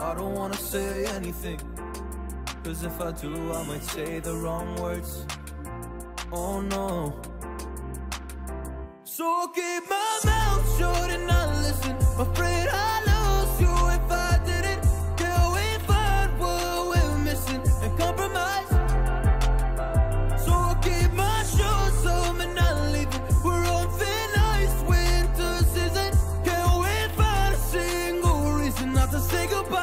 I don't wanna say anything, cause if I do I might say the wrong words. Oh no. So I'll keep my mouth shut and not listen. Afraid I'll lose you if I didn't. Till we find what we're missing and compromise. So I'll keep my shoes on and not leaving. We're on thin ice, winter season. Can't wait for a single reason not to say goodbye.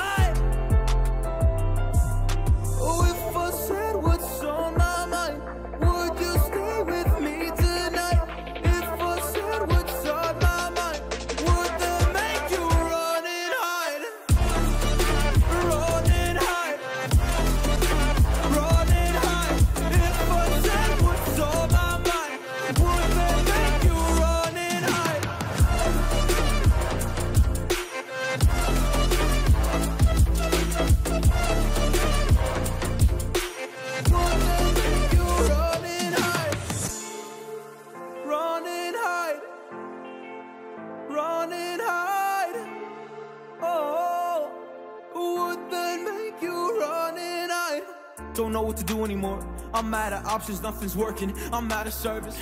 Don't know what to do anymore. I'm out of options, nothing's working. I'm out of service.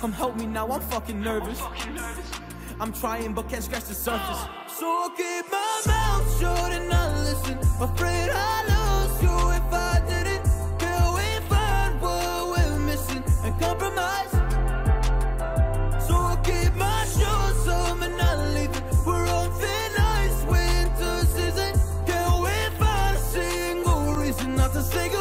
Come help me now, I'm fucking nervous. I'm trying but can't scratch the surface. So I'll keep my mouth shut and not listen. Afraid I'll lose you if I didn't. Till we find what we're missing and compromise. So I'll keep my shoes on and not leaving. We're on thin ice, winter season. Can't wait for a single reason not to say goodbye.